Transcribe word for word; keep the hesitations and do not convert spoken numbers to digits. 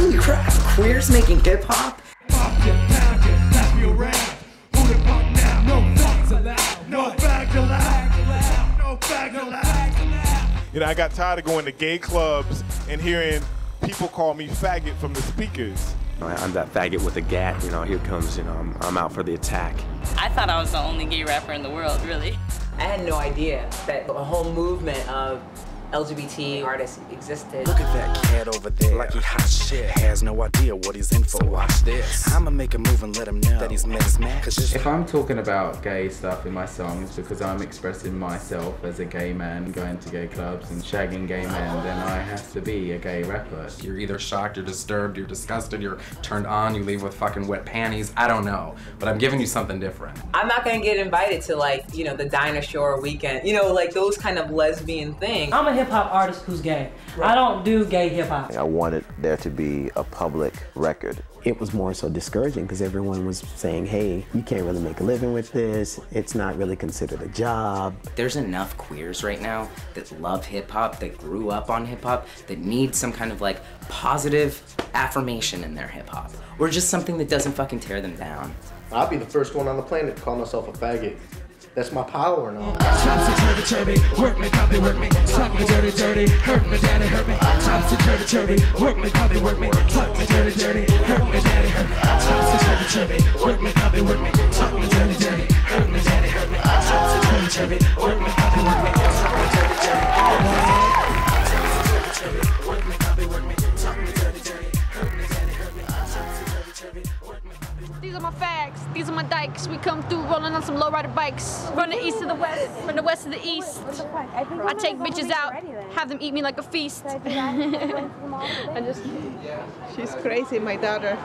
holy crap, queers making hip hop? You know, I got tired of going to gay clubs and hearing people call me faggot from the speakers. I'm that faggot with a gat, you know, here comes, you know, I'm, I'm out for the attack. I thought I was the only gay rapper in the world, really. I had no idea that a whole movement of L G B T artists existed. Look at that cat over there, like he hot shit, has no idea what he's in for. So watch this. I'ma make a move and let him know that he's made his match. If I'm talking about gay stuff in my songs because I'm expressing myself as a gay man, going to gay clubs and shagging gay men, then I have to be a gay rapper. You're either shocked, you're disturbed, you're disgusted, you're turned on, you leave with fucking wet panties, I don't know. But I'm giving you something different. I'm not gonna get invited to, like, you know, the Dinah Shore weekend, you know, like those kind of lesbian things. I'm a hip-hop artist who's gay. Right. I don't do gay hip-hop. I wanted there to be a public record. It was more so discouraging because everyone was saying, hey, you can't really make a living with this. It's not really considered a job. There's enough queers right now that love hip-hop, that grew up on hip-hop, that need some kind of, like, positive affirmation in their hip-hop. Or just something that doesn't fucking tear them down. I'll be the first one on the planet to call myself a faggot. That's my power now. Work me, copy, work me, suck me dirty, dirty, hurt me, daddy, hurt me. Work me, copy, work me, suck me dirty, dirty, hurt me, daddy, hurt me. Work me, copy, work me, suck me dirty, dirty, hurt me, daddy, hurt me. Work me, copy, work me, suck me dirty, dirty. Work me, copy, work me, suck me dirty, dirty, hurt me, daddy, hurt me. These are my fags, these are my dykes. We come through rolling on some lowrider bikes. From the east to the west, from the west to the east. I take bitches out, have them eat me like a feast. I just... She's crazy, my daughter.